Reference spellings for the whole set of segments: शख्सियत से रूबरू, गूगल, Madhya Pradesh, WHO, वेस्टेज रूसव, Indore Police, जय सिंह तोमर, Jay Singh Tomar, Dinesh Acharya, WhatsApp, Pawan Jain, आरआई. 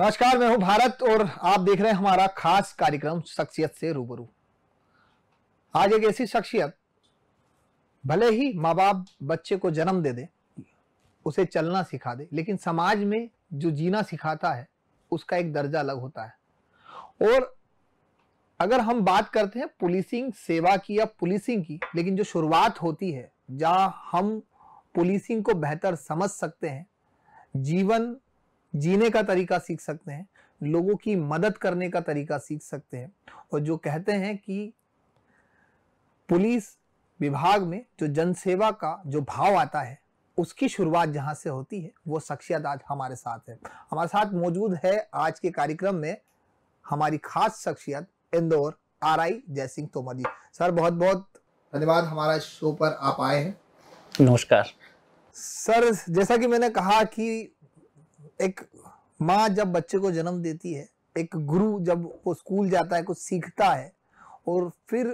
नमस्कार, मैं हूं भारत और आप देख रहे हैं हमारा खास कार्यक्रम शख्सियत से रूबरू। आज एक ऐसी शख्सियत, भले ही माँ बाप बच्चे को जन्म दे दे, उसे चलना सिखा दे, लेकिन समाज में जो जीना सिखाता है उसका एक दर्जा अलग होता है। और अगर हम बात करते हैं पुलिसिंग सेवा की या पुलिसिंग की, लेकिन जो शुरुआत होती है, जहां हम पुलिसिंग को बेहतर समझ सकते हैं, जीवन जीने का तरीका सीख सकते हैं, लोगों की मदद करने का तरीका सीख सकते हैं। और जो कहते हैं कि पुलिस विभाग में जो जनसेवा का जो भाव आता है, उसकी शुरुआत जहां से होती है, वो शख्सियत आज हमारे साथ है। हमारे साथ मौजूद है आज के कार्यक्रम में हमारी खास शख्सियत, इंदौर आरआई जय सिंह तोमर जी। सर, बहुत बहुत धन्यवाद हमारा शो पर आप आए हैं। नमस्कार सर, जैसा कि मैंने कहा कि एक माँ जब बच्चे को जन्म देती है, एक गुरु जब वो स्कूल जाता है, कुछ सीखता है, और फिर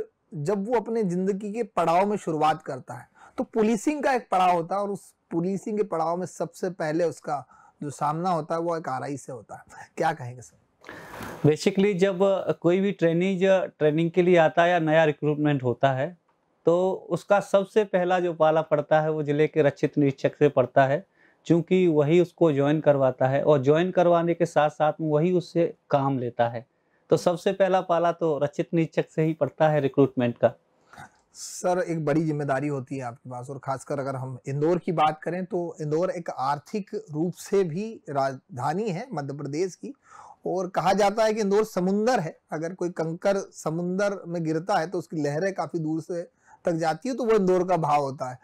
जब वो अपने जिंदगी के पड़ाव में शुरुआत करता है, तो पुलिसिंग का एक पड़ाव होता है। और उस पुलिसिंग के पड़ाव में सबसे पहले उसका जो सामना होता है वो एक आरआई से होता है। क्या कहेंगे सर? बेसिकली जब कोई भी ट्रेनिंग के लिए आता है या नया रिक्रूटमेंट होता है, तो उसका सबसे पहला जो पाला पड़ता है वो जिले के रक्षित निरीक्षक से पड़ता है, क्योंकि वही उसको ज्वाइन करवाता है और ज्वाइन करवाने के साथ साथ में वही उससे काम लेता है। तो सबसे पहला पाला तो रक्षित निरीक्षक से ही पड़ता है रिक्रूटमेंट का। सर, एक बड़ी जिम्मेदारी होती है आपके पास, और खासकर अगर हम इंदौर की बात करें तो इंदौर एक आर्थिक रूप से भी राजधानी है मध्य प्रदेश की। और कहा जाता है कि इंदौर समुंदर है, अगर कोई कंकर समुंदर में गिरता है तो उसकी लहरें काफ़ी दूर से तक जाती है, तो वो इंदौर का भाव होता है।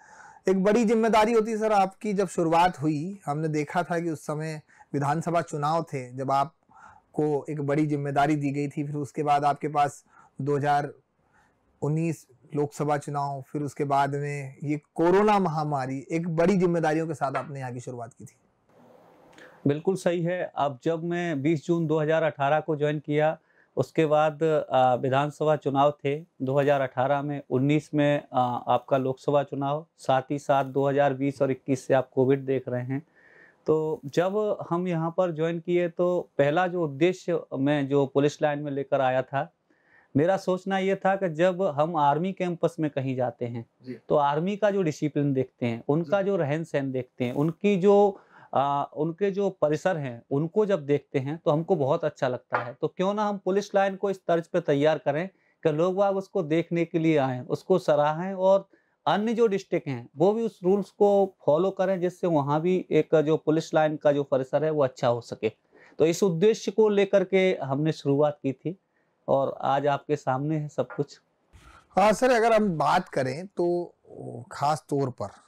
एक बड़ी जिम्मेदारी होती है सर आपकी। जब शुरुआत हुई, हमने देखा था कि उस समय विधानसभा चुनाव थे, जब आपको एक बड़ी जिम्मेदारी दी गई थी। फिर उसके बाद आपके पास 2019 लोकसभा चुनाव, फिर उसके बाद में ये कोरोना महामारी, एक बड़ी जिम्मेदारियों के साथ आपने यहाँ की शुरुआत की थी। बिल्कुल सही है। अब जब मैं 20 जून 2018 को ज्वाइन किया, उसके बाद विधानसभा चुनाव थे 2018 में, 19 में आपका लोकसभा चुनाव, साथ ही साथ 2020 और 21 से आप कोविड देख रहे हैं। तो जब हम यहाँ पर ज्वाइन किए, तो पहला जो उद्देश्य मैं जो पुलिस लाइन में लेकर आया था, मेरा सोचना ये था कि जब हम आर्मी कैंपस में कहीं जाते हैं तो आर्मी का जो डिसिप्लिन देखते हैं, उनका जो रहन सहन देखते हैं, उनके जो परिसर हैं, उनको जब देखते हैं तो हमको बहुत अच्छा लगता है। तो क्यों ना हम पुलिस लाइन को इस तर्ज पर तैयार करें कि लोग वाग उसको देखने के लिए आएँ, उसको सराहें, और अन्य जो डिस्ट्रिक्ट हैं वो भी उस रूल्स को फॉलो करें, जिससे वहाँ भी एक जो पुलिस लाइन का जो परिसर है वो अच्छा हो सके। तो इस उद्देश्य को लेकर के हमने शुरुआत की थी, और आज आपके सामने है सब कुछ। हाँ सर, अगर हम बात करें तो ख़ास तौर पर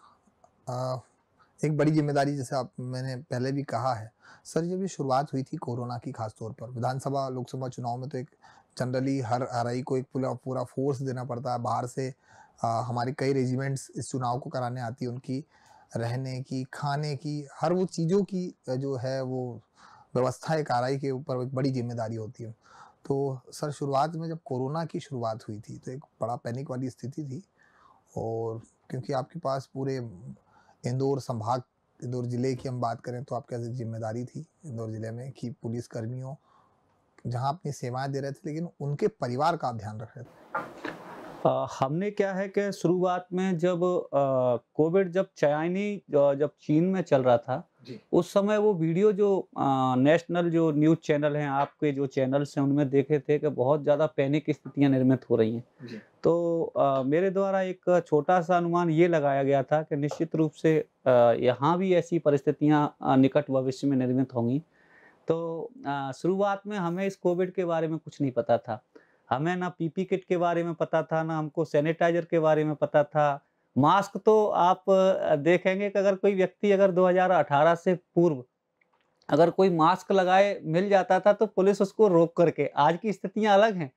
एक बड़ी जिम्मेदारी, जैसे आप मैंने पहले भी कहा है सर, जब ये शुरुआत हुई थी कोरोना की, खासतौर पर विधानसभा लोकसभा चुनाव में, तो एक जनरली हर आरआई को एक पूरा फोर्स देना पड़ता है। बाहर से हमारे कई रेजिमेंट्स इस चुनाव को कराने आती है, उनकी रहने की, खाने की, हर वो चीज़ों की जो है वो व्यवस्था एक आरआई के ऊपर एक बड़ी जिम्मेदारी होती है। तो सर, शुरुआत में जब कोरोना की शुरुआत हुई थी तो एक बड़ा पैनिक वाली स्थिति थी, और क्योंकि आपके पास पूरे इंदौर संभाग, इंदौर ज़िले की हम बात करें तो आपके जिम्मेदारी थी इंदौर ज़िले में कि पुलिस कर्मियों जहां अपनी सेवाएं दे रहे थे, लेकिन उनके परिवार का आप ध्यान रख रहे थे। हमने क्या है कि शुरुआत में जब कोविड जब चीन में चल रहा था, उस समय वो वीडियो जो नेशनल जो न्यूज़ चैनल हैं, आपके जो चैनल्स हैं, उनमें देखे थे कि बहुत ज़्यादा पैनिक स्थितियां निर्मित हो रही हैं। तो मेरे द्वारा एक छोटा सा अनुमान ये लगाया गया था कि निश्चित रूप से यहाँ भी ऐसी परिस्थितियाँ निकट भविष्य में निर्मित होंगी। तो शुरुआत में हमें इस कोविड के बारे में कुछ नहीं पता था, हमें ना पीपी किट के बारे में पता था, ना हमको सैनिटाइजर के बारे में पता था। मास्क तो आप देखेंगे कि अगर कोई व्यक्ति 2018 से पूर्व अगर कोई मास्क लगाए मिल जाता था तो पुलिस उसको रोक करके, आज की स्थितियां अलग हैं,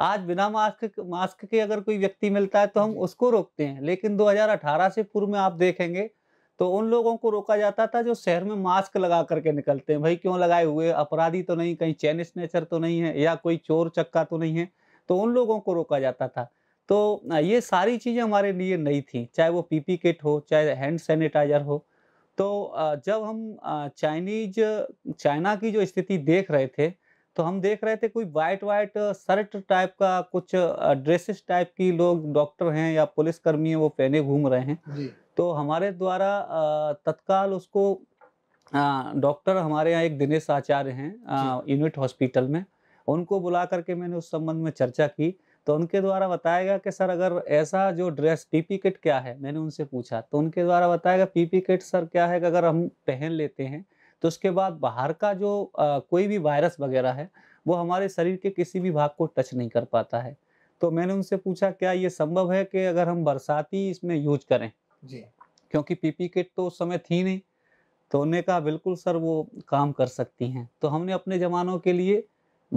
आज बिना मास्क के अगर कोई व्यक्ति मिलता है तो हम उसको रोकते हैं, लेकिन 2018 से पूर्व में आप देखेंगे तो उन लोगों को रोका जाता था जो शहर में मास्क लगा करके निकलते हैं। भाई, क्यों लगाए हुए? अपराधी तो नहीं, कहीं चैन स्नेचर तो नहीं है, या कोई चोर चक्का तो नहीं है? तो उन लोगों को रोका जाता था। तो ये सारी चीज़ें हमारे लिए नई थी, चाहे वो पीपी किट हो, चाहे हैंड सैनिटाइजर हो। तो जब हम चाइना की जो स्थिति देख रहे थे तो हम देख रहे थे कोई वाइट शर्ट टाइप का कुछ ड्रेसेस टाइप की लोग डॉक्टर हैं या पुलिस कर्मी हैं वो पहने घूम रहे हैं जी। तो हमारे द्वारा तत्काल उसको डॉक्टर हमारे यहाँ एक दिनेश आचार्य हैं यूनिट हॉस्पिटल में, उनको बुला करके मैंने उस संबंध में चर्चा की। तो उनके द्वारा बताया गया कि सर अगर ऐसा जो ड्रेस पीपी किट क्या है, मैंने उनसे पूछा तो उनके द्वारा बताया गया पीपी किट सर क्या है कि अगर हम पहन लेते हैं तो उसके बाद बाहर का जो कोई भी वायरस वगैरह है वो हमारे शरीर के किसी भी भाग को टच नहीं कर पाता है। तो मैंने उनसे पूछा क्या ये संभव है कि अगर हम बरसाती इसमें यूज करें जी, क्योंकि पीपी किट तो उस समय थी नहीं। तो उन्होंने कहा बिल्कुल सर वो काम कर सकती हैं। तो हमने अपने जवानों के लिए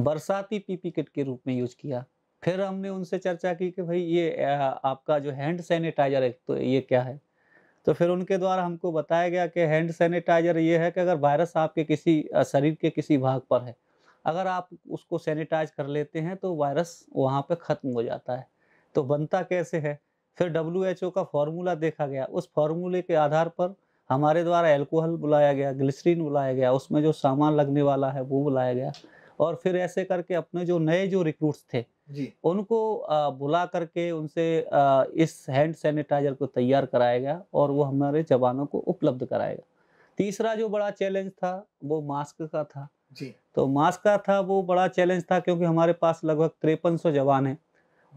बरसाती पीपी किट के रूप में यूज किया। फिर हमने उनसे चर्चा की कि भाई ये आपका जो हैंड सैनिटाइजर है तो ये क्या है। तो फिर उनके द्वारा हमको बताया गया कि हैंड सैनिटाइजर ये है कि अगर वायरस आपके किसी शरीर के किसी भाग पर है, अगर आप उसको सैनिटाइज कर लेते हैं तो वायरस वहाँ पे ख़त्म हो जाता है। तो बनता कैसे है, फिर WHO का फॉर्मूला देखा गया। उस फॉर्मूले के आधार पर हमारे द्वारा एल्कोहल बुलाया गया, ग्लिसरीन बुलाया गया, उसमें जो सामान लगने वाला है वो बुलाया गया। और फिर ऐसे करके अपने जो नए जो रिक्रूट्स थे जी, उनको बुला करके उनसे इस हैंड सैनिटाइजर को तैयार कराएगा और वो हमारे जवानों को उपलब्ध कराएगा। तीसरा जो बड़ा चैलेंज था वो मास्क का था जी। तो मास्क का था वो बड़ा चैलेंज था क्योंकि हमारे पास लगभग 5300 जवान हैं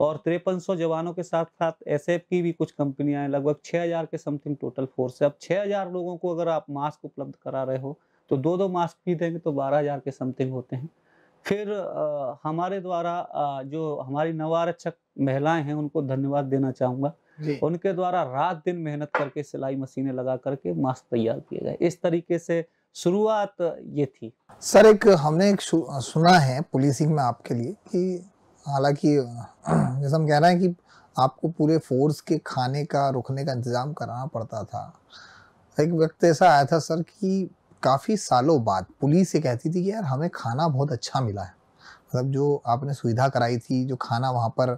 और 5300 जवानों के साथ साथ SF की भी कुछ कंपनियां हैं, लगभग 6000 के समथिंग टोटल फोर्स है। अब 6000 लोगों को अगर आप मास्क उपलब्ध करा रहे हो तो दो मास्क भी देंगे तो 12000 के समथिंग होते हैं। फिर हमारे द्वारा जो हमारी नवारक्षक महिलाएं हैं उनको धन्यवाद देना चाहूँगा, उनके द्वारा रात दिन मेहनत करके सिलाई मशीनें लगा करके मास्क तैयार किए गए। इस तरीके से शुरुआत ये थी। सर हमने सुना है पुलिसिंग में आपके लिए कि हालांकि जैसा हम कह रहे हैं कि आपको पूरे फोर्स के खाने का रुकने का इंतज़ाम कराना पड़ता था। एक वक्त ऐसा आया था सर कि काफ़ी सालों बाद पुलिस ये कहती थी कि यार हमें खाना बहुत अच्छा मिला है, मतलब जो आपने सुविधा कराई थी, जो खाना वहाँ पर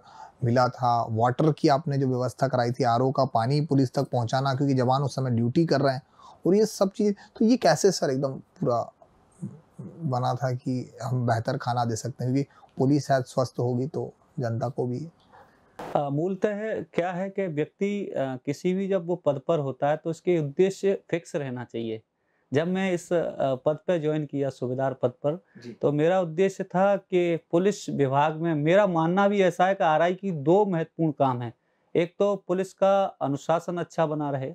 मिला था, वाटर की आपने जो व्यवस्था कराई थी, RO का पानी पुलिस तक पहुँचाना क्योंकि जवान उस समय ड्यूटी कर रहे हैं, और ये सब चीज़ तो ये कैसे सर एकदम पूरा बना था कि हम बेहतर खाना दे सकते हैं क्योंकि पुलिस शायद स्वस्थ होगी तो जनता को भी। मूलतः क्या है कि व्यक्ति किसी भी जब वो पद पर होता है तो उसके उद्देश्य फिक्स रहना चाहिए। जब मैं इस पद पर ज्वाइन किया सूबेदार पद पर तो मेरा उद्देश्य था कि पुलिस विभाग में, मेरा मानना भी ऐसा है कि RI की दो महत्वपूर्ण काम है, एक तो पुलिस का अनुशासन अच्छा बना रहे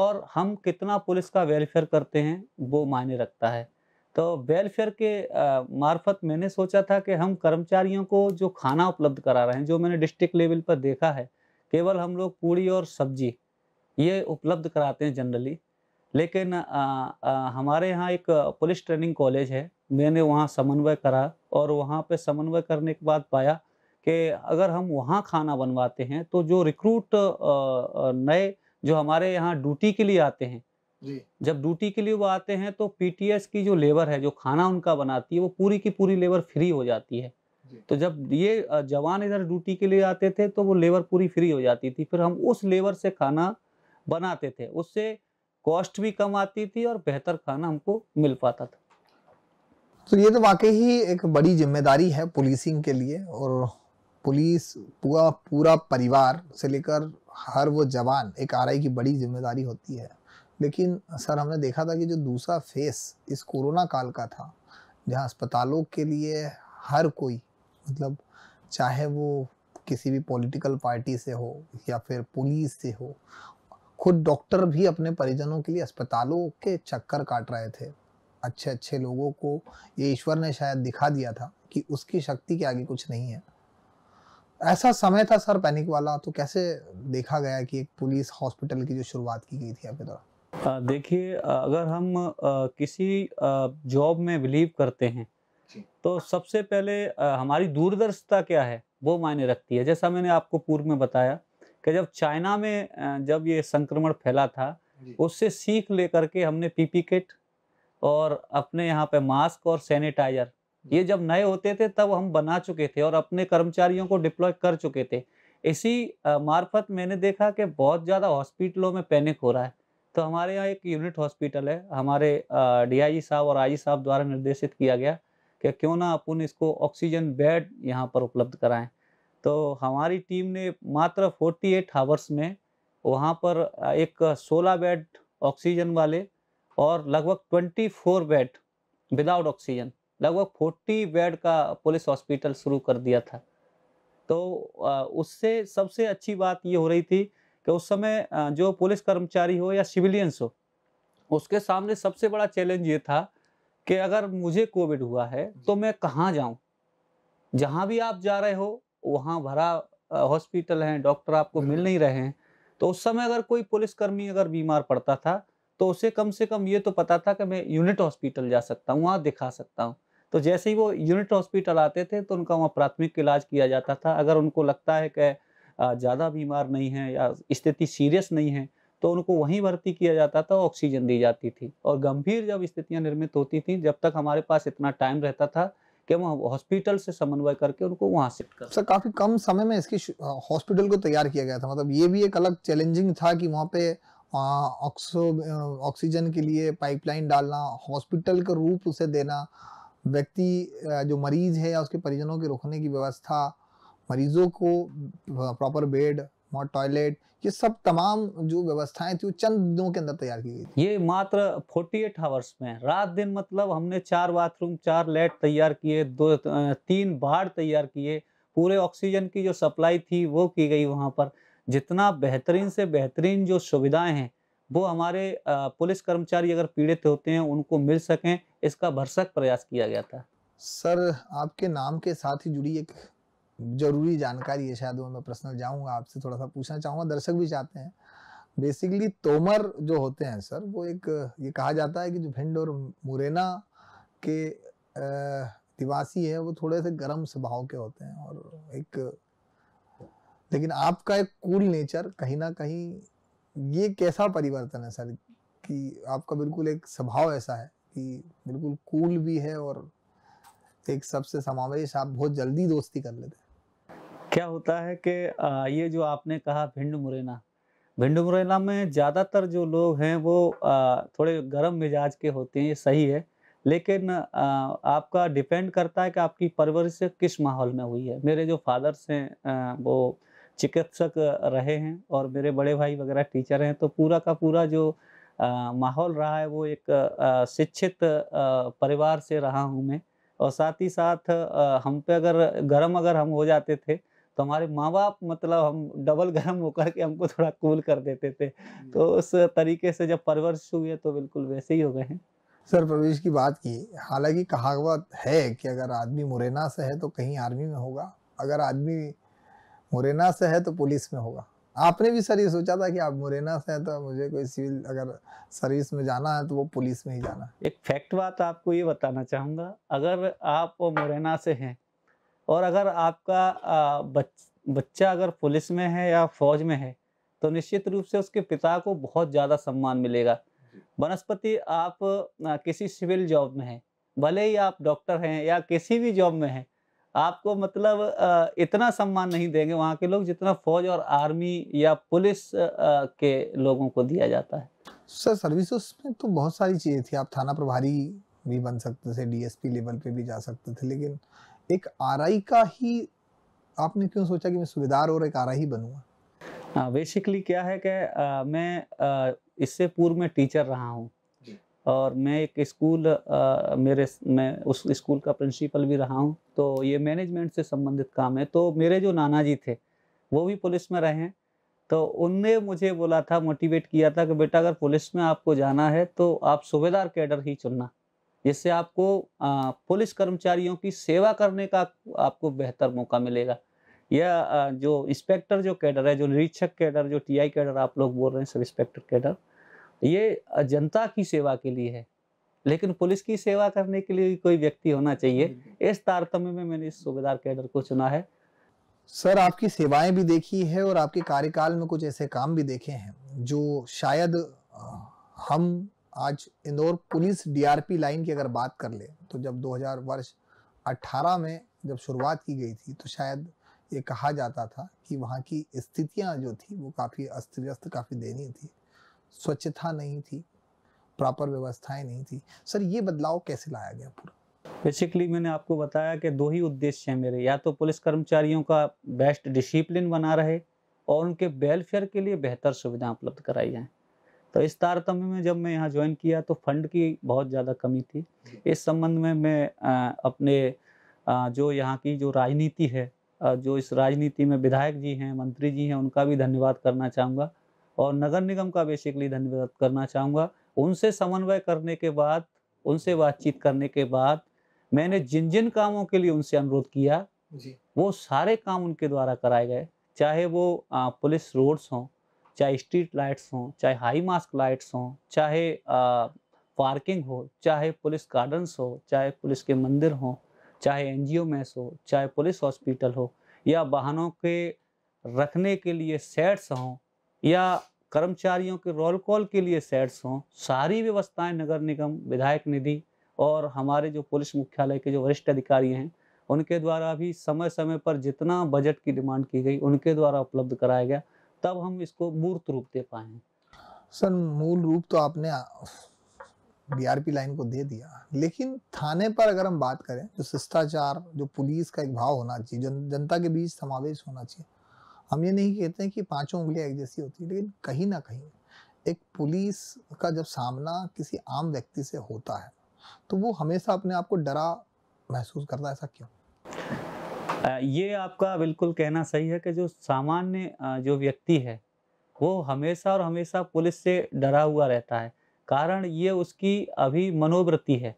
और हम कितना पुलिस का वेलफेयर करते हैं वो मायने रखता है। तो वेलफेयर के मार्फत मैंने सोचा था कि हम कर्मचारियों को जो खाना उपलब्ध करा रहे हैं, जो मैंने डिस्ट्रिक्ट लेवल पर देखा है केवल हम लोग पूड़ी और सब्जी ये उपलब्ध कराते हैं जनरली, लेकिन हमारे यहाँ एक पुलिस ट्रेनिंग कॉलेज है, मैंने वहाँ समन्वय करा और वहाँ पे समन्वय करने के बाद पाया कि अगर हम वहाँ खाना बनवाते हैं तो जो रिक्रूट नए जो हमारे यहाँ ड्यूटी के लिए आते हैं जी, जब ड्यूटी के लिए वो आते हैं तो PTS की जो लेबर है जो खाना उनका बनाती है वो पूरी की पूरी लेबर फ्री हो जाती है। तो जब ये जवान इधर ड्यूटी के लिए आते थे तो वो लेबर पूरी फ्री हो जाती थी, फिर हम उस लेबर से खाना बनाते थे, उससे कॉस्ट भी कम आती थी और बेहतर खाना हमको मिल पाता था। तो ये तो वाकई ही एक बड़ी जिम्मेदारी है पुलिसिंग के लिए, और पुलिस पूरा परिवार से लेकर हर वो जवान एक RI की बड़ी जिम्मेदारी होती है। लेकिन सर हमने देखा था कि जो दूसरा फेस इस कोरोना काल का था, जहां अस्पतालों के लिए हर कोई, मतलब चाहे वो किसी भी पॉलिटिकल पार्टी से हो या फिर पुलिस से हो, खुद डॉक्टर भी अपने परिजनों के लिए अस्पतालों के चक्कर काट रहे थे। अच्छे अच्छे लोगों को ये ईश्वर ने शायद दिखा दिया था कि उसकी शक्ति के आगे कुछ नहीं है। ऐसा समय था सर पैनिक वाला, तो कैसे देखा गया कि एक पुलिस हॉस्पिटल की जो शुरुआत की गई थी आपके द्वारा? देखिए अगर हम किसी जॉब में बिलीव करते हैं तो सबसे पहले हमारी दूरदर्शिता क्या है वो मायने रखती है। जैसा मैंने आपको पूर्व में बताया कि जब चाइना में जब ये संक्रमण फैला था उससे सीख लेकर के हमने पीपी किट और अपने यहाँ पे मास्क और सैनिटाइजर ये जब नए होते थे तब हम बना चुके थे और अपने कर्मचारियों को डिप्लॉय कर चुके थे। इसी मार्फत मैंने देखा कि बहुत ज़्यादा हॉस्पिटलों में पैनिक हो रहा है, तो हमारे यहाँ एक यूनिट हॉस्पिटल है, हमारे डीआईजी साहब और आईजी साहब द्वारा निर्देशित किया गया कि क्यों ना अपन इसको ऑक्सीजन बेड यहाँ पर उपलब्ध कराएं। तो हमारी टीम ने मात्र 48 आवर्स में वहाँ पर एक 16 बेड ऑक्सीजन वाले और लगभग 24 बेड विदाउट ऑक्सीजन, लगभग 40 बेड का पुलिस हॉस्पिटल शुरू कर दिया था। तो उससे सबसे अच्छी बात ये हो रही थी कि उस समय जो पुलिस कर्मचारी हो या सिविलियंस हो, उसके सामने सबसे बड़ा चैलेंज ये था कि अगर मुझे कोविड हुआ है तो मैं कहाँ जाऊँ। जहाँ भी आप जा रहे हो वहाँ भरा हॉस्पिटल हैं, डॉक्टर आपको मिल नहीं रहे हैं। तो उस समय अगर कोई पुलिसकर्मी अगर बीमार पड़ता था तो उसे कम से कम ये तो पता था कि मैं यूनिट हॉस्पिटल जा सकता हूँ, वहाँ दिखा सकता हूँ। तो जैसे ही वो यूनिट हॉस्पिटल आते थे तो उनका वहाँ प्राथमिक इलाज किया जाता था। अगर उनको लगता है कि ज़्यादा बीमार नहीं है या स्थिति सीरियस नहीं है तो उनको वहीं भर्ती किया जाता था, ऑक्सीजन दी जाती थी। और गंभीर जब स्थितियाँ निर्मित होती थी, जब तक हमारे पास इतना टाइम रहता था कि हम हॉस्पिटल से समन्वय करके उनको वहाँ शिफ्ट कर। सर, काफ़ी कम समय में इसकी हॉस्पिटल को तैयार किया गया था, मतलब ये भी एक अलग चैलेंजिंग था कि वहाँ पे ऑक्सीजन के लिए पाइपलाइन डालना, हॉस्पिटल का रूप उसे देना, व्यक्ति जो मरीज है या उसके परिजनों के रुकने की व्यवस्था, मरीजों को प्रॉपर बेड, टॉयलेट, ये सब तमाम जो व्यवस्थाएं थी वो चंद दिनों के अंदर तैयार की गई। ये मात्र 48 आवर्स में, रात दिन मतलब हमने 4 बाथरूम, 4 लैट तैयार किए, 3 बाड़ तैयार किए, पूरे ऑक्सीजन की जो सप्लाई थी वो की गई। वहाँ पर जितना बेहतरीन से बेहतरीन जो सुविधाएं हैं वो हमारे पुलिस कर्मचारी अगर पीड़ित होते हैं उनको मिल सकें, इसका भरसक प्रयास किया गया था। सर, आपके नाम के साथ ही जुड़ी एक जरूरी जानकारी है, शायद वो मैं पर्सनल जाऊंगा आपसे थोड़ा सा पूछना चाहूँगा, दर्शक भी चाहते हैं। बेसिकली तोमर जो होते हैं सर, वो एक, ये कहा जाता है कि जो भिंड और मुरैना के निवासी है वो थोड़े से गर्म स्वभाव के होते हैं, और एक लेकिन आपका एक कूल नेचर, कहीं ना कहीं ये कैसा परिवर्तन है सर कि आपका बिल्कुल एक स्वभाव ऐसा है कि बिल्कुल कूल भी है और एक सबसे समावेश, आप बहुत जल्दी दोस्ती कर लेते हैं। क्या होता है कि ये जो आपने कहा भिंड मुरैना, भिंड मुरैना में ज़्यादातर जो लोग हैं वो थोड़े गर्म मिजाज के होते हैं, ये सही है। लेकिन आपका डिपेंड करता है कि आपकी परवरिश किस माहौल में हुई है। मेरे जो फादर्स हैं वो चिकित्सक रहे हैं और मेरे बड़े भाई वगैरह टीचर हैं, तो पूरा का पूरा जो माहौल रहा है वो एक शिक्षित परिवार से रहा हूँ मैं। और साथ ही साथ हम पे अगर हम हो जाते थे तो हमारे माँ बाप मतलब हम डबल गर्म होकर के हमको थोड़ा कूल कर देते थे। तो उस तरीके से जब परवरिश हुई है तो बिल्कुल वैसे ही हो गए हैं। सर, परवरिश की बात की, हालांकि कहावत है कि अगर आदमी मुरैना से है तो कहीं आर्मी में होगा, अगर आदमी मुरैना से है तो पुलिस में होगा। आपने भी सर ये सोचा था कि आप मुरैना से हैं तो मुझे कोई सिविल अगर सर्विस में जाना है तो वो पुलिस में ही जाना है। एक फैक्ट बात आपको ये बताना चाहूँगा, अगर आप मुरैना से हैं और अगर आपका बच्चा अगर पुलिस में है या फौज में है तो निश्चित रूप से उसके पिता को बहुत ज़्यादा सम्मान मिलेगा। बनस्पति आप किसी सिविल जॉब में हैं, भले ही आप डॉक्टर हैं या किसी भी जॉब में हैं, आपको मतलब इतना सम्मान नहीं देंगे वहाँ के लोग जितना फौज और आर्मी या पुलिस के लोगों को दिया जाता है। सर, सर्विसेज में तो बहुत सारी चीज़ें थी, आप थाना प्रभारी भी बन सकते थे, डीएसपी लेवल पे भी जा सकते थे, लेकिन एक आरआई का ही आपने क्यों सोचा कि मैं सुबेदार और एक आरआई बनूँगा? हाँ, बेसिकली क्या है कि मैं इससे पूर्व में टीचर रहा हूँ और मैं एक स्कूल मैं उस स्कूल का प्रिंसिपल भी रहा हूँ, तो ये मैनेजमेंट से संबंधित काम है। तो मेरे जो नाना जी थे वो भी पुलिस में रहे हैं, तो उनने मुझे बोला था, मोटिवेट किया था कि बेटा अगर पुलिस में आपको जाना है तो आप सूबेदार कैडर ही चुनना, जिससे आपको पुलिस कर्मचारियों की सेवा करने का आपको बेहतर मौका मिलेगा। या जो इंस्पेक्टर जो कैडर है, जो निरीक्षक कैडर, जो टीआई कैडर आप लोग बोल रहे हैं, सब इंस्पेक्टर कैडर, ये जनता की सेवा के लिए है, लेकिन पुलिस की सेवा करने के लिए कोई व्यक्ति होना चाहिए। इस तारतम्य में मैंने इस सूबेदार कैडर को चुना है। सर, आपकी सेवाएं भी देखी है और आपके कार्यकाल में कुछ ऐसे काम भी देखे हैं जो शायद हम आज इंदौर पुलिस डीआरपी लाइन की अगर बात कर ले तो जब 2018 में जब शुरुआत की गई थी तो शायद ये कहा जाता था कि वहाँ की स्थितियाँ जो थी वो काफ़ी अस्त व्यस्त, काफ़ी दयनीय थी। स्वच्छता नहीं थी, प्रॉपर व्यवस्थाएं नहीं थी। सर ये बदलाव कैसे लाया गया पूरा? बेसिकली मैंने आपको बताया कि दो ही उद्देश्य हैं मेरे, या तो पुलिस कर्मचारियों का बेस्ट डिसिप्लिन बना रहे और उनके वेलफेयर के लिए बेहतर सुविधा उपलब्ध कराई जाए। तो इस तारतम्य में जब मैं यहाँ ज्वाइन किया तो फंड की बहुत ज़्यादा कमी थी। इस संबंध में मैं अपने जो यहाँ की जो राजनीति है, जो इस राजनीति में विधायक जी हैं, मंत्री जी हैं, उनका भी धन्यवाद करना चाहूँगा और नगर निगम का बेसिकली धन्यवाद करना चाहूँगा। उनसे समन्वय करने के बाद, उनसे बातचीत करने के बाद मैंने जिन जिन कामों के लिए उनसे अनुरोध किया वो सारे काम उनके द्वारा कराए गए, चाहे वो पुलिस रोड्स हों, चाहे स्ट्रीट लाइट्स हों, चाहे हाई मास्क लाइट्स हों, चाहे पार्किंग हो, चाहे पुलिस गार्डन्स हो, चाहे पुलिस के मंदिर हों, चाहे एनजीओ मैस हो, चाहे पुलिस हॉस्पिटल हो, या वाहनों के रखने के लिए सेट्स हों, या कर्मचारियों के रोल कॉल के लिए सेट्स हों। सारी व्यवस्थाएं नगर निगम, विधायक निधि और हमारे जो पुलिस मुख्यालय के जो वरिष्ठ अधिकारी हैं उनके द्वारा भी समय समय पर जितना बजट की डिमांड की गई उनके द्वारा उपलब्ध कराया गया, तब हम इसको मूर्त रूप दे पाए हैं। सर मूल रूप तो आपने डीआरपी लाइन को दे दिया, लेकिन थाने पर अगर हम बात करें तो शिष्टाचार, जो पुलिस का एक भाव होना चाहिए, जनता के बीच समावेश होना चाहिए। हम ये नहीं कहते हैं कि पांचों उंगलियां एक जैसी होती है, लेकिन कहीं ना कहीं एक पुलिस का जब सामना किसी आम व्यक्ति से होता है तो वो हमेशा अपने आप को डरा महसूस करता है, ऐसा क्यों? ये आपका बिल्कुल कहना सही है कि जो सामान्य जो व्यक्ति है वो हमेशा और हमेशा पुलिस से डरा हुआ रहता है। कारण ये उसकी अभी मनोवृत्ति है।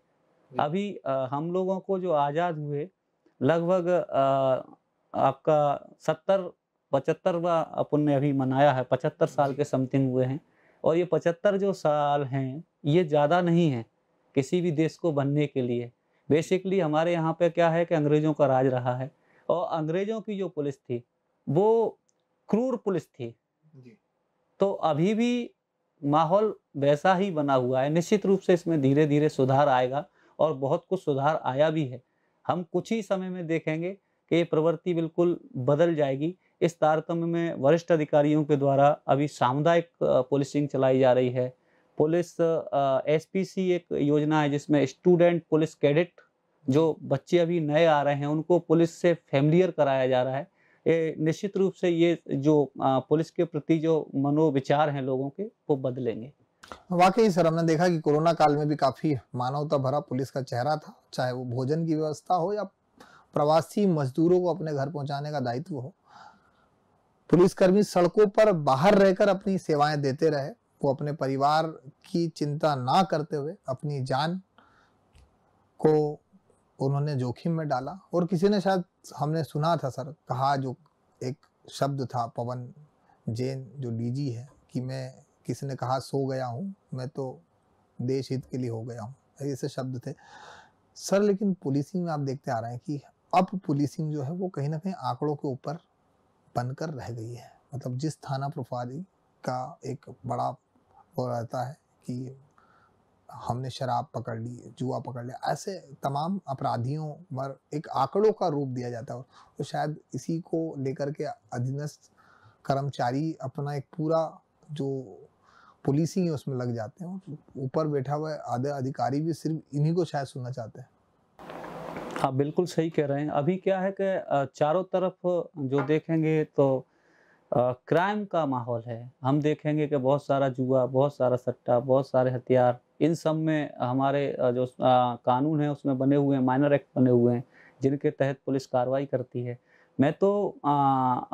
अभी हम लोगों को जो आज़ाद हुए लगभग आपका 75वां अपन ने अभी मनाया है, 75 साल के समथिंग हुए हैं, और ये 75 जो साल हैं ये ज़्यादा नहीं है किसी भी देश को बनने के लिए। बेसिकली हमारे यहाँ पे क्या है कि अंग्रेज़ों का राज रहा है और अंग्रेज़ों की जो पुलिस थी वो क्रूर पुलिस थी जी। तो अभी भी माहौल वैसा ही बना हुआ है। निश्चित रूप से इसमें धीरे धीरे सुधार आएगा और बहुत कुछ सुधार आया भी है। हम कुछ ही समय में देखेंगे कि ये प्रवृत्ति बिल्कुल बदल जाएगी। इस तारतम्य में वरिष्ठ अधिकारियों के द्वारा अभी सामुदायिक पुलिसिंग चलाई जा रही है। पुलिस एसपीसी एक योजना है जिसमें स्टूडेंट पुलिस कैडेट, जो बच्चे अभी नए आ रहे हैं, उनको पुलिस से फैमिलियर कराया जा रहा है। ये निश्चित रूप से ये जो पुलिस के प्रति जो मनोविचार हैं लोगों के वो बदलेंगे। वाकई सर हमने देखा कि कोरोना काल में भी काफ़ी मानवता भरा पुलिस का चेहरा था, चाहे वो भोजन की व्यवस्था हो या प्रवासी मजदूरों को अपने घर पहुँचाने का दायित्व हो। पुलिसकर्मी सड़कों पर बाहर रहकर अपनी सेवाएँ देते रहे, वो अपने परिवार की चिंता ना करते हुए अपनी जान को उन्होंने जोखिम में डाला। और किसी ने शायद हमने सुना था सर, कहा जो एक शब्द था पवन जैन जो डीजी है कि मैं, किसी ने कहा सो गया हूँ मैं तो देश हित के लिए हो गया हूँ, ऐसे शब्द थे सर। लेकिन पुलिसिंग में आप देखते आ रहे हैं कि अब पुलिसिंग जो है वो कहीं ना कहीं आंकड़ों के ऊपर बनकर रह गई है। मतलब जिस थाना प्रभारी का एक बड़ा वो रहता है कि हमने शराब पकड़ ली, जुआ पकड़ लिया, ऐसे तमाम अपराधियों पर एक आंकड़ों का रूप दिया जाता है। तो शायद इसी को लेकर के अधीनस्थ कर्मचारी अपना एक पूरा जो पुलिसिंग है उसमें लग जाते हैं। ऊपर बैठा हुआ आधे अधिकारी भी सिर्फ इन्हीं को शायद सुनना चाहते हैं। आप बिल्कुल सही कह रहे हैं। अभी क्या है कि चारों तरफ जो देखेंगे तो क्राइम का माहौल है। हम देखेंगे कि बहुत सारा जुआ, बहुत सारा सट्टा, बहुत सारे हथियार, इन सब में हमारे जो कानून है उसमें बने हुए हैं, माइनर एक्ट बने हुए हैं जिनके तहत पुलिस कार्रवाई करती है। मैं तो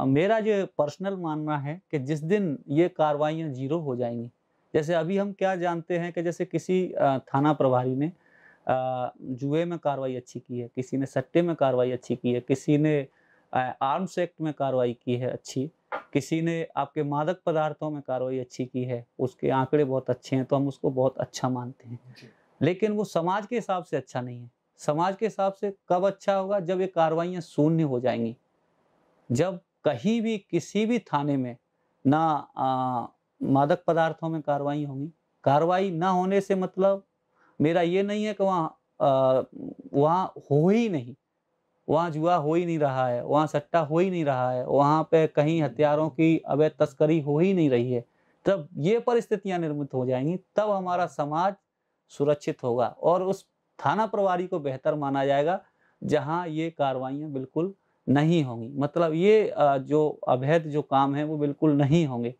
मेरा ये पर्सनल मानना है कि जिस दिन ये कार्रवाइयाँ जीरो हो जाएंगी, जैसे अभी हम क्या जानते हैं कि जैसे किसी थाना प्रभारी ने जुए में कार्रवाई अच्छी की है, किसी ने सट्टे में कार्रवाई अच्छी की है, किसी ने आर्म्स एक्ट में कार्रवाई की है अच्छी, किसी ने आपके मादक पदार्थों में कार्रवाई अच्छी की है, उसके आंकड़े बहुत अच्छे हैं, तो हम उसको बहुत अच्छा मानते हैं। लेकिन वो समाज के हिसाब से अच्छा नहीं है। समाज के हिसाब से कब अच्छा होगा? जब ये कार्रवाइयाँ शून्य हो जाएंगी, जब कहीं भी किसी भी थाने में ना मादक पदार्थों में कार्रवाई होंगी। कार्रवाई ना होने से मतलब मेरा ये नहीं है कि वहाँ हो ही नहीं, वहाँ जुआ हो ही नहीं रहा है, वहाँ सट्टा हो ही नहीं रहा है, वहाँ पे कहीं हथियारों की अवैध तस्करी हो ही नहीं रही है, तब ये परिस्थितियां निर्मित हो जाएंगी, तब हमारा समाज सुरक्षित होगा और उस थाना प्रभारी को बेहतर माना जाएगा जहां ये कार्रवाइयां बिल्कुल नहीं होंगी। मतलब ये जो अवैध जो काम है वो बिल्कुल नहीं होंगे,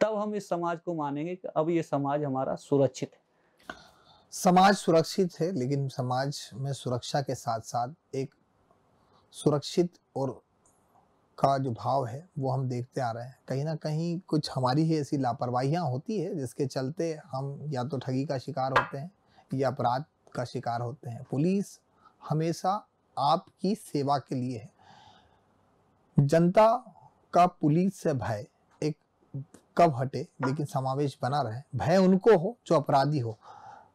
तब हम इस समाज को मानेंगे कि अब ये समाज हमारा सुरक्षित है। समाज सुरक्षित है, लेकिन समाज में सुरक्षा के साथ साथ एक सुरक्षित और का जो भाव है वो हम देखते आ रहे हैं। कहीं ना कहीं कुछ हमारी ही ऐसी लापरवाहियाँ होती है जिसके चलते हम या तो ठगी का शिकार होते हैं या अपराध का शिकार होते हैं। पुलिस हमेशा आपकी सेवा के लिए है। जनता का पुलिस से भय एक कब हटे, लेकिन समावेश बना रहे। भय उनको हो जो अपराधी हो।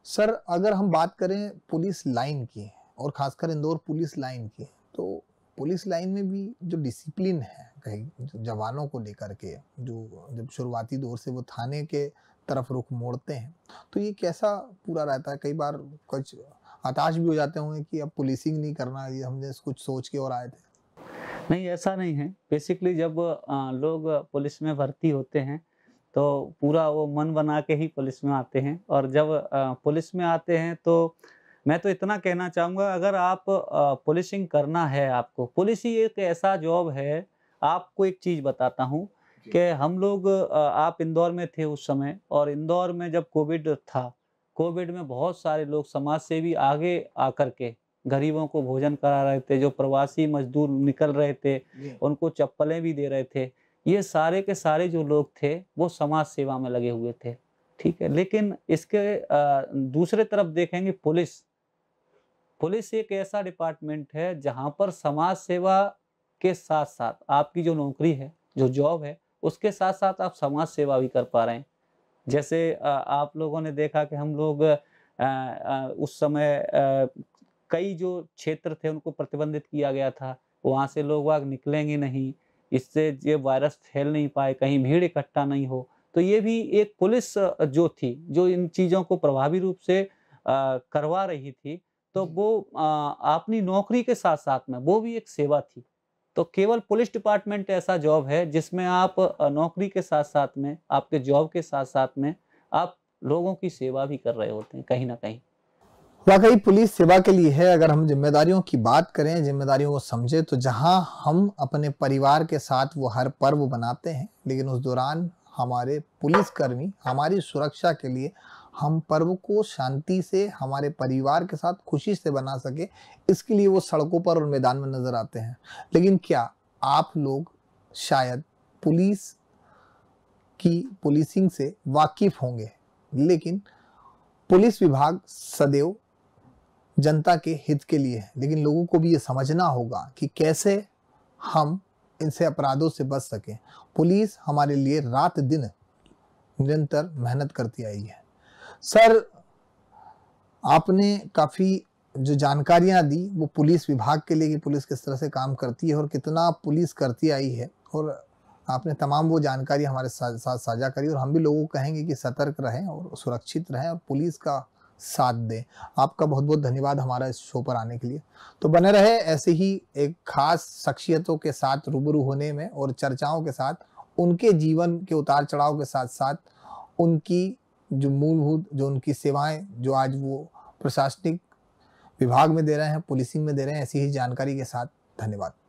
सर, अगर हम बात करें पुलिस लाइन की और खासकर इंदौर पुलिस लाइन की, तो पुलिस लाइन में भी जो डिसिप्लिन है कहीं जवानों को लेकर के, जो जब शुरुआती दौर से वो थाने के तरफ रुख मोड़ते हैं तो ये कैसा पूरा रहता है? कई बार कुछ हताश भी हो जाते होंगे कि अब पुलिसिंग नहीं करना, ये हमने कुछ सोच के और आए थे। नहीं, ऐसा नहीं है। बेसिकली जब लोग पुलिस में भर्ती होते हैं तो पूरा वो मन बना के ही पुलिस में आते हैं, और जब पुलिस में आते हैं तो मैं तो इतना कहना चाहूँगा, अगर आप पुलिसिंग करना है आपको, पुलिस ही एक ऐसा जॉब है। आपको एक चीज़ बताता हूँ कि हम लोग आप इंदौर में थे उस समय, और इंदौर में जब कोविड था, कोविड में बहुत सारे लोग समाज से भी आगे आकर के गरीबों को भोजन करा रहे थे, जो प्रवासी मजदूर निकल रहे थे उनको चप्पलें भी दे रहे थे। ये सारे के सारे जो लोग थे वो समाज सेवा में लगे हुए थे, ठीक है। लेकिन इसके दूसरे तरफ देखेंगे पुलिस, पुलिस एक ऐसा डिपार्टमेंट है जहाँ पर समाज सेवा के साथ साथ आपकी जो नौकरी है, जो जॉब है, उसके साथ साथ आप समाज सेवा भी कर पा रहे हैं। जैसे आप लोगों ने देखा कि हम लोग उस समय कई जो क्षेत्र थे उनको प्रतिबंधित किया गया था, वहाँ से लोग वाग निकलेंगे नहीं, इससे ये वायरस फैल नहीं पाए, कहीं भीड़ इकट्ठा नहीं हो। तो ये भी एक पुलिस जो थी, जो इन चीज़ों को प्रभावी रूप से करवा रही थी, तो वो अपनी नौकरी के साथ साथ में वो भी एक सेवा थी। तो केवल पुलिस डिपार्टमेंट ऐसा जॉब है जिसमें आप नौकरी के साथ साथ में, आपके जॉब के साथ साथ में आप लोगों की सेवा भी कर रहे होते हैं कहीं ना कहीं। वाकई पुलिस सेवा के लिए है। अगर हम जिम्मेदारियों की बात करें, जिम्मेदारियों को समझे, तो जहां हम अपने परिवार के साथ वो हर पर्व बनाते हैं, लेकिन उस दौरान हमारे पुलिसकर्मी हमारी सुरक्षा के लिए हम पर्व को शांति से हमारे परिवार के साथ खुशी से बना सके, इसके लिए वो सड़कों पर और मैदान में नजर आते हैं। लेकिन क्या आप लोग शायद पुलिस की पुलिसिंग से वाकिफ होंगे, लेकिन पुलिस विभाग सदैव जनता के हित के लिए है। लेकिन लोगों को भी ये समझना होगा कि कैसे हम इनसे अपराधों से बच सकें। पुलिस हमारे लिए रात दिन निरंतर मेहनत करती आई है। सर, आपने काफ़ी जो जानकारियाँ दी वो पुलिस विभाग के लिए कि पुलिस किस तरह से काम करती है और कितना पुलिस करती आई है, और आपने तमाम वो जानकारी हमारे साथ साझा करी। और हम भी लोगों को कहेंगे कि सतर्क रहें और सुरक्षित रहें और पुलिस का साथ दें। आपका बहुत बहुत धन्यवाद हमारा इस शो पर आने के लिए। तो बने रहे ऐसे ही एक खास शख्सियतों के साथ रूबरू होने में और चर्चाओं के साथ, उनके जीवन के उतार चढ़ाव के साथ साथ उनकी जो मूलभूत जो उनकी सेवाएँ जो आज वो प्रशासनिक विभाग में दे रहे हैं, पुलिसिंग में दे रहे हैं, ऐसी ही जानकारी के साथ। धन्यवाद।